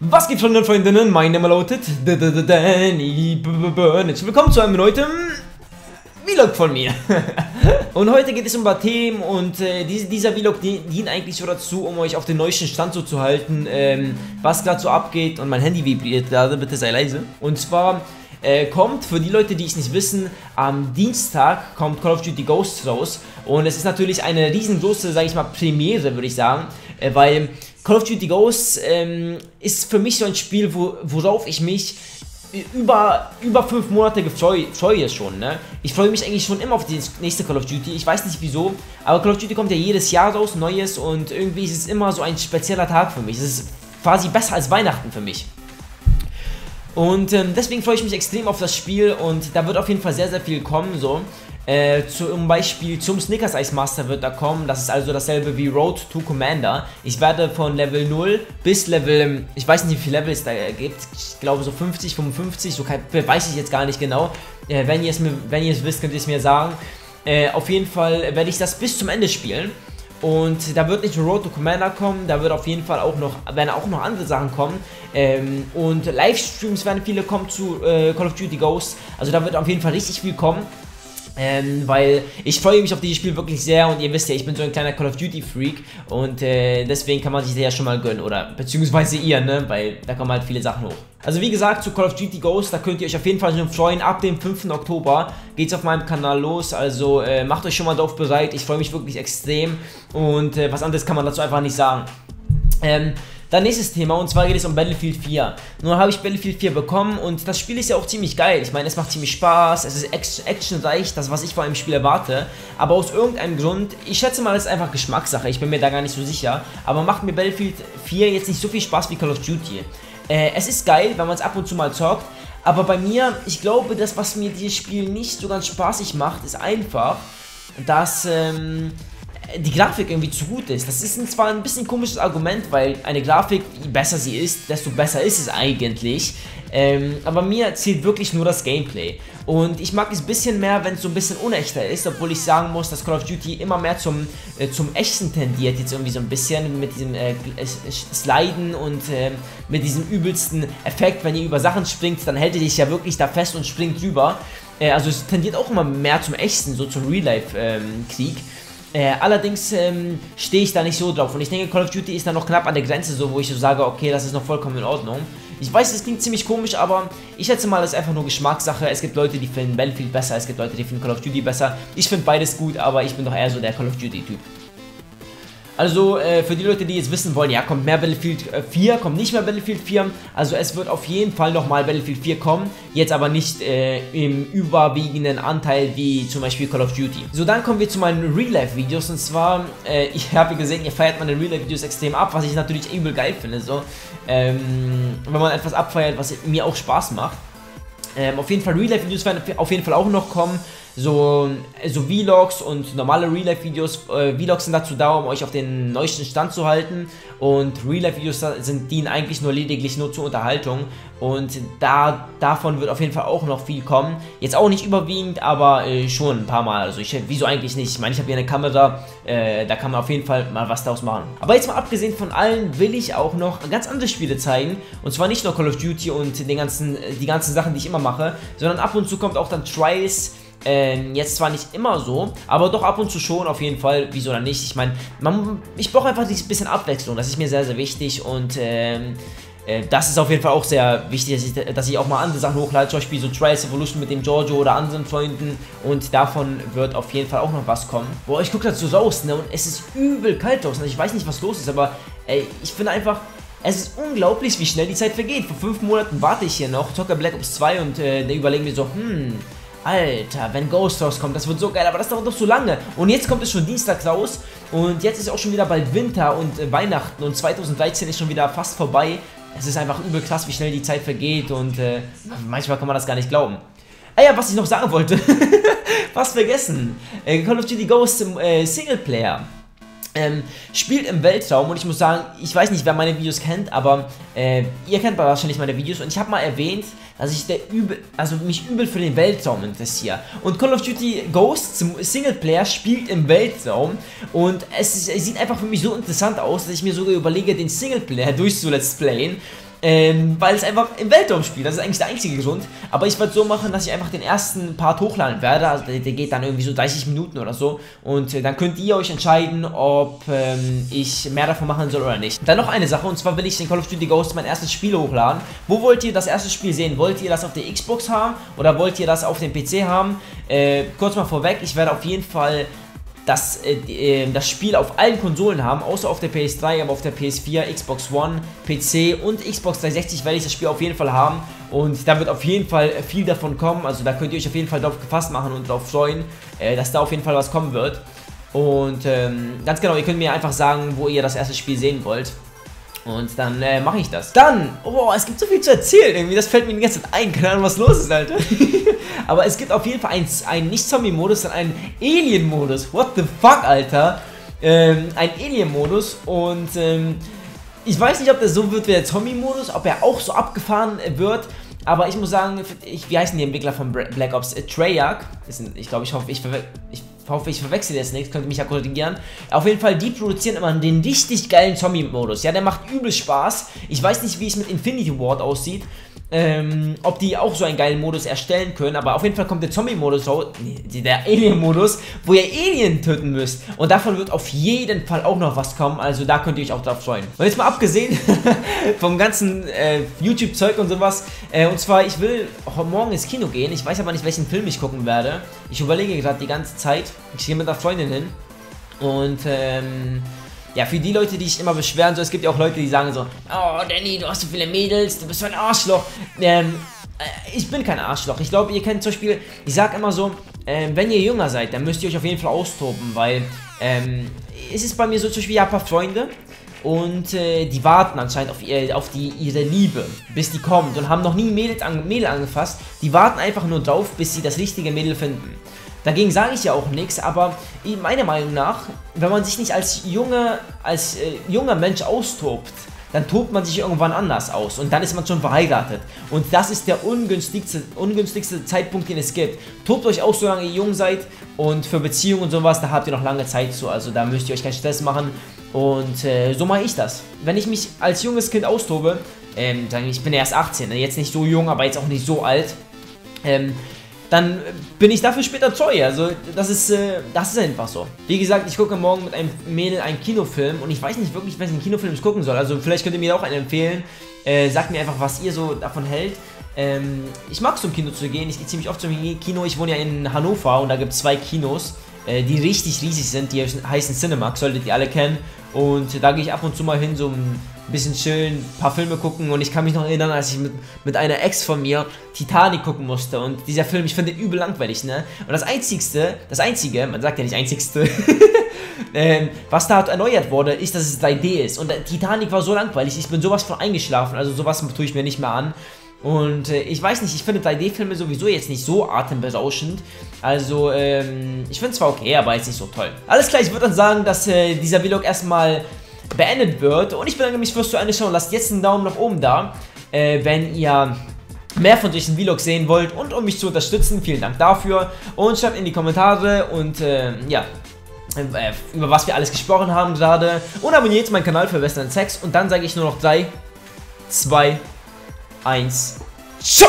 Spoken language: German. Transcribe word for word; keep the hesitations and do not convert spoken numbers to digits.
Was gibt's von den Freundinnen? Mein Name lautet Danny Burnage. Willkommen zu einem neuen Vlog von mir. Und heute geht es um ein paar Themen und äh, diese, dieser Vlog dient eigentlich so dazu, um euch auf den neuesten Stand so zu halten, ähm, was gerade so abgeht. Und mein Handy vibriert gerade, bitte sei leise. Und zwar äh, kommt, für die Leute, die es nicht wissen, am Dienstag kommt Call of Duty Ghosts raus. Und es ist natürlich eine riesengroße, sage ich mal, Premiere, würde ich sagen, äh, weil Call of Duty Ghosts ähm, ist für mich so ein Spiel, wo, worauf ich mich über über fünf Monate gefreue, freue schon, ne? Ich freue mich eigentlich schon immer auf die nächste Call of Duty. Ich weiß nicht wieso, aber Call of Duty kommt ja jedes Jahr raus, Neues, und irgendwie ist es immer so ein spezieller Tag für mich. Es ist quasi besser als Weihnachten für mich. Und ähm, deswegen freue ich mich extrem auf das Spiel und da wird auf jeden Fall sehr, sehr viel kommen, so. Äh, zum Beispiel zum Snickers Ice Master wird da kommen, das ist also dasselbe wie Road to Commander. Ich werde von Level null bis Level, ich weiß nicht wie viele Level es da gibt, ich glaube so fünfzig, fünfundfünfzig, so kann, weiß ich jetzt gar nicht genau. Äh, wenn ihr es mir, wenn ihr es wisst, könnt ihr es mir sagen. Äh, auf jeden Fall werde ich das bis zum Ende spielen. Und da wird nicht nur Road to Commander kommen, da wird auf jeden Fall auch noch, werden auch noch andere Sachen kommen. Ähm, und Livestreams werden viele kommen zu äh, Call of Duty Ghosts. Also da wird auf jeden Fall richtig viel kommen. Ähm, weil ich freue mich auf dieses Spiel wirklich sehr und ihr wisst ja, ich bin so ein kleiner Call of Duty Freak und äh, deswegen kann man sich das ja schon mal gönnen oder beziehungsweise ihr, ne, weil da kommen halt viele Sachen hoch. Also wie gesagt, zu Call of Duty Ghosts, da könnt ihr euch auf jeden Fall schon freuen, ab dem fünften Oktober geht's auf meinem Kanal los, also äh, macht euch schon mal drauf bereit, ich freue mich wirklich extrem und äh, was anderes kann man dazu einfach nicht sagen. Ähm, Dann nächstes Thema, und zwar geht es um Battlefield vier. Nun habe ich Battlefield vier bekommen und das Spiel ist ja auch ziemlich geil. Ich meine, es macht ziemlich Spaß, es ist actionreich, das was ich von einem Spiel erwarte. Aber aus irgendeinem Grund, ich schätze mal, das ist einfach Geschmackssache, ich bin mir da gar nicht so sicher. Aber macht mir Battlefield vier jetzt nicht so viel Spaß wie Call of Duty. Äh, es ist geil, wenn man es ab und zu mal zockt. Aber bei mir, ich glaube, das was mir dieses Spiel nicht so ganz spaßig macht, ist einfach, dass... Ähm, die Grafik irgendwie zu gut ist. Das ist zwar ein bisschen ein komisches Argument, weil eine Grafik, je besser sie ist, desto besser ist es eigentlich. Ähm, aber mir zählt wirklich nur das Gameplay. Und ich mag es ein bisschen mehr, wenn es so ein bisschen unechter ist, obwohl ich sagen muss, dass Call of Duty immer mehr zum, äh, zum Echten tendiert, jetzt irgendwie so ein bisschen mit diesem äh, Sliden und äh, mit diesem übelsten Effekt, wenn ihr über Sachen springt, dann hält ihr dich ja wirklich da fest und springt rüber. Äh, also es tendiert auch immer mehr zum Echten, so zum Real-Life-Krieg. Ähm, Äh, allerdings ähm, stehe ich da nicht so drauf und ich denke, Call of Duty ist da noch knapp an der Grenze, so wo ich so sage, okay, das ist noch vollkommen in Ordnung. Ich weiß, es klingt ziemlich komisch, aber ich schätze mal, das ist einfach nur Geschmackssache. Es gibt Leute, die finden Battlefield besser, es gibt Leute, die finden Call of Duty besser. Ich finde beides gut, aber ich bin doch eher so der Call of Duty-Typ. Also äh, für die Leute, die jetzt wissen wollen, ja, kommt mehr Battlefield vier, kommt nicht mehr Battlefield vier. Also es wird auf jeden Fall nochmal Battlefield vier kommen, jetzt aber nicht äh, im überwiegenden Anteil wie zum Beispiel Call of Duty. So, dann kommen wir zu meinen Real-Life-Videos und zwar, äh, ich habe gesehen, ihr feiert meine Real-Life-Videos extrem ab, was ich natürlich übel geil finde, so. Ähm, wenn man etwas abfeiert, was mir auch Spaß macht. Ähm, auf jeden Fall Real-Life-Videos werden auf jeden Fall auch noch kommen. So, so Vlogs und normale Real-Life-Videos. Äh, Vlogs sind dazu da, um euch auf den neuesten Stand zu halten. Und Real-Life-Videos sind dienen eigentlich nur lediglich nur zur Unterhaltung. Und da, davon wird auf jeden Fall auch noch viel kommen. Jetzt auch nicht überwiegend, aber äh, schon ein paar Mal. Also ich, wieso eigentlich nicht? Ich meine, ich habe hier eine Kamera, äh, da kann man auf jeden Fall mal was daraus machen. Aber jetzt mal abgesehen von allen will ich auch noch ganz andere Spiele zeigen. Und zwar nicht nur Call of Duty und den ganzen, die ganzen Sachen, die ich immer mache, sondern ab und zu kommt auch dann Trials. Ähm, jetzt zwar nicht immer so, aber doch ab und zu schon auf jeden Fall, wieso dann nicht, ich meine, ich brauche einfach ein bisschen Abwechslung, das ist mir sehr, sehr wichtig und ähm, äh, das ist auf jeden Fall auch sehr wichtig, dass ich, dass ich auch mal andere Sachen hochlade, zum Beispiel so Trials Evolution mit dem Giorgio oder anderen Freunden und davon wird auf jeden Fall auch noch was kommen. Boah, ich gucke dazu raus, ne, und es ist übel kalt draußen, ich weiß nicht, was los ist, aber ey, ich finde einfach... Es ist unglaublich, wie schnell die Zeit vergeht. Vor fünf Monaten warte ich hier noch, zocke Black Ops zwei und äh, da überlegen wir so, hm, Alter, wenn Ghost rauskommt, das wird so geil, aber das dauert doch so lange. Und jetzt kommt es schon Dienstag raus und jetzt ist auch schon wieder bald Winter und äh, Weihnachten und zweitausenddreizehn ist schon wieder fast vorbei. Es ist einfach übel krass, wie schnell die Zeit vergeht und äh, manchmal kann man das gar nicht glauben. Ah ja, was ich noch sagen wollte, fast vergessen. Äh, Call of Duty Ghosts im äh, Singleplayer. Ähm, spielt im Weltraum und ich muss sagen, ich weiß nicht, wer meine Videos kennt, aber äh, ihr kennt wahrscheinlich meine Videos und ich habe mal erwähnt, dass ich der übel, also mich übel für den Weltraum interessiere. Und Call of Duty Ghosts Singleplayer spielt im Weltraum und es, ist, es sieht einfach für mich so interessant aus, dass ich mir sogar überlege, den Singleplayer durchzulet's playen. Ähm, weil es einfach im Weltraum spielt, das ist eigentlich der einzige Grund, aber ich werde so machen, dass ich einfach den ersten Part hochladen werde, also der, der geht dann irgendwie so dreißig Minuten oder so und äh, dann könnt ihr euch entscheiden, ob ähm, ich mehr davon machen soll oder nicht. Dann noch eine Sache, und zwar will ich den Call of Duty Ghosts, mein erstes Spiel, hochladen. Wo wollt ihr das erste Spiel sehen? Wollt ihr das auf der Xbox haben oder wollt ihr das auf dem P C haben? Äh, kurz mal vorweg, ich werde auf jeden Fall das, äh, das Spiel auf allen Konsolen haben, außer auf der P S drei, aber auf der P S vier, Xbox One, P C und Xbox dreihundertsechzig werde ich das Spiel auf jeden Fall haben und da wird auf jeden Fall viel davon kommen, also da könnt ihr euch auf jeden Fall drauf gefasst machen und drauf freuen, äh, dass da auf jeden Fall was kommen wird. Und ähm, ganz genau, ihr könnt mir einfach sagen, wo ihr das erste Spiel sehen wollt. Und dann äh, mache ich das. Dann, oh, es gibt so viel zu erzählen irgendwie, das fällt mir die ganze Zeit ein, keine Ahnung, was los ist, Alter. Aber es gibt auf jeden Fall einen, einen Nicht-Zombie-Modus und einen Alien-Modus. What the fuck, Alter? Ähm, ein Alien-Modus und ähm, ich weiß nicht, ob der so wird wie der Zombie-Modus, ob er auch so abgefahren wird. Aber ich muss sagen, ich, wie heißen die Entwickler von Black Ops? Äh, Treyarch. Ich glaube, ich hoffe, ich verwechsel... Ich hoffe, ich verwechsel jetzt nichts, könnt ihr mich ja korrigieren. Auf jeden Fall, die produzieren immer den richtig geilen Zombie-Modus. Ja, der macht übel Spaß. Ich weiß nicht, wie es mit Infinity Ward aussieht. Ähm, ob die auch so einen geilen Modus erstellen können. Aber auf jeden Fall kommt der Zombie-Modus raus. Nee, der Alien-Modus, wo ihr Alien töten müsst. Und davon wird auf jeden Fall auch noch was kommen. Also da könnt ihr euch auch drauf freuen. Und jetzt mal abgesehen vom ganzen äh, YouTube-Zeug und sowas. Äh, und zwar, ich will morgen ins Kino gehen. Ich weiß aber nicht, welchen Film ich gucken werde. Ich überlege gerade die ganze Zeit. Ich gehe mit einer Freundin hin und ähm, ja, für die Leute, die sich immer beschweren, so, es gibt ja auch Leute, die sagen so, oh Danny, du hast so viele Mädels, du bist so ein Arschloch. Ähm, äh, ich bin kein Arschloch. Ich glaube, ihr kennt zum Beispiel, ich sag immer so, ähm, wenn ihr jünger seid, dann müsst ihr euch auf jeden Fall austoben, weil ähm, es ist bei mir so, zum Beispiel, ich habe ein paar Freunde und äh, die warten anscheinend auf, ihr, auf die, ihre Liebe, bis die kommt und haben noch nie Mädels an, Mädel angefasst. Die warten einfach nur drauf, bis sie das richtige Mädel finden. Dagegen sage ich ja auch nichts, aber meiner Meinung nach, wenn man sich nicht als, junge, als äh, junger Mensch austobt, dann tobt man sich irgendwann anders aus und dann ist man schon verheiratet. Und das ist der ungünstigste, ungünstigste Zeitpunkt, den es gibt. Tobt euch aus, solange ihr jung seid, und für Beziehungen und sowas, da habt ihr noch lange Zeit zu, also da müsst ihr euch keinen Stress machen und äh, so mache ich das. Wenn ich mich als junges Kind austobe, ähm, ich bin ja erst achtzehn, jetzt nicht so jung, aber jetzt auch nicht so alt, ähm, dann bin ich dafür später treu, also das ist, äh, das ist einfach so. Wie gesagt, ich gucke morgen mit einem Mädel einen Kinofilm und ich weiß nicht wirklich, welchen Kinofilm ich gucken soll, also vielleicht könnt ihr mir auch einen empfehlen, äh, sagt mir einfach, was ihr so davon hält. Ähm, ich mag es, zum Kino zu gehen, ich gehe ziemlich oft zum Kino, ich wohne ja in Hannover und da gibt es zwei Kinos, äh, die richtig riesig sind, die heißen Cinemax, solltet ihr alle kennen, und da gehe ich ab und zu mal hin, so ein bisschen chillen, ein paar Filme gucken, und ich kann mich noch erinnern, als ich mit, mit einer Ex von mir Titanic gucken musste, und dieser Film, ich finde den übel langweilig, ne? Und das einzigste, das einzige, man sagt ja nicht einzigste, ähm, was da erneuert wurde, ist, dass es drei D ist, und Titanic war so langweilig, ich bin sowas von eingeschlafen, also sowas tue ich mir nicht mehr an. Und äh, ich weiß nicht, ich finde drei D-Filme sowieso jetzt nicht so atemberauschend. Also, ähm, ich finde es zwar okay, aber jetzt nicht so toll. Alles klar, ich würde dann sagen, dass äh, dieser Vlog erstmal beendet wird. Und ich bedanke mich fürs Zuschauen. Lasst jetzt einen Daumen nach oben da, äh, wenn ihr mehr von solchen Vlogs sehen wollt. Und um mich zu unterstützen, vielen Dank dafür. Und schreibt in die Kommentare und, äh, ja, über was wir alles gesprochen haben gerade. Und abonniert meinen Kanal für besseren Sex. Und dann sage ich nur noch drei, zwei, eins, Schau!